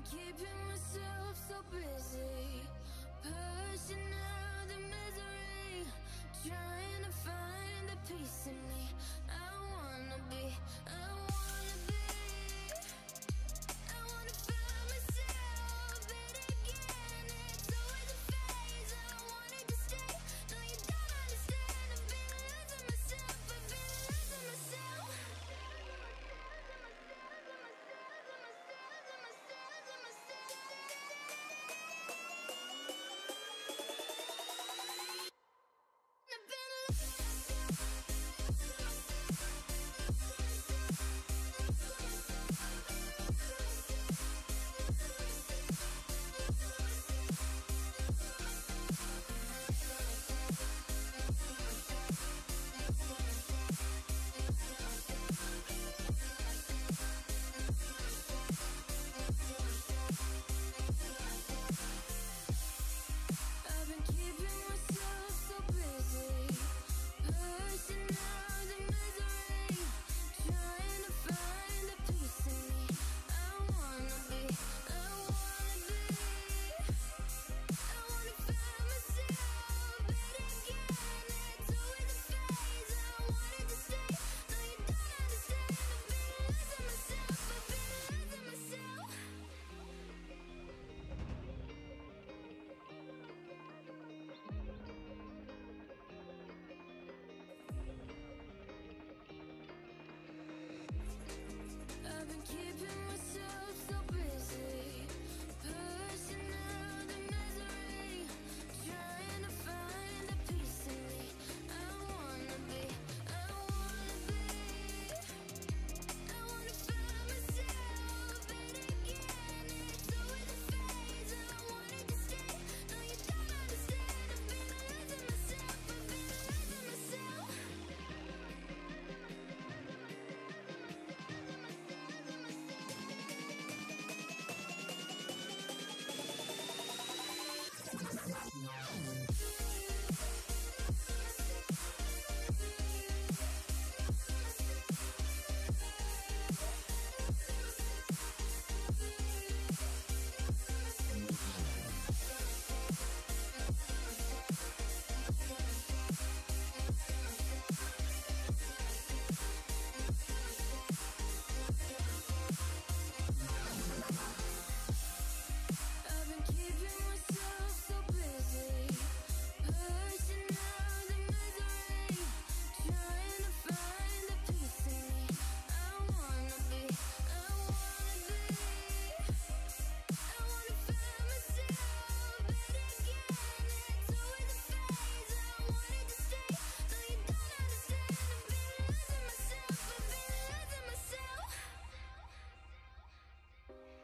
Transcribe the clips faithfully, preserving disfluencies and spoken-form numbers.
been keeping myself so busy, pushing out the misery, trying to find the peace in me. I wanna be, I wanna be, I wanna find myself, but again, it's always a phase. I wanted to stay, no you don't understand. I've been losing myself, I've been losing myself.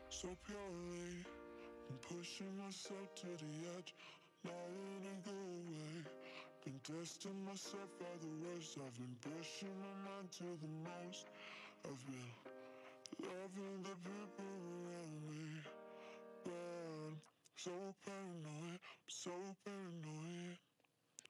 So purely, I'm pushing myself to the edge, not letting go away. Been testing myself for the worst. I've been pushing my mind to the most. I've been loving the people around me, but I'm so paranoid, I'm so paranoid,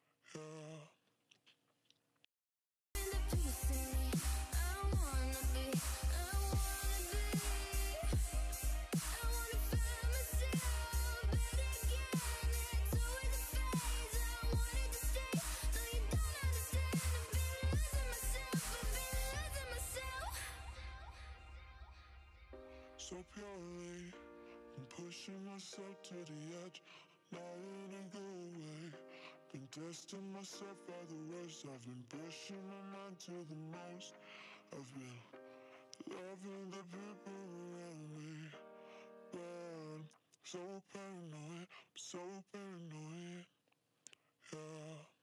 yeah. So purely, I'm pushing myself to the edge, not letting go away. Been testing myself for the worst. I've been pushing my mind to the most. I've been loving the people around me, but I'm so paranoid, I'm so paranoid, yeah.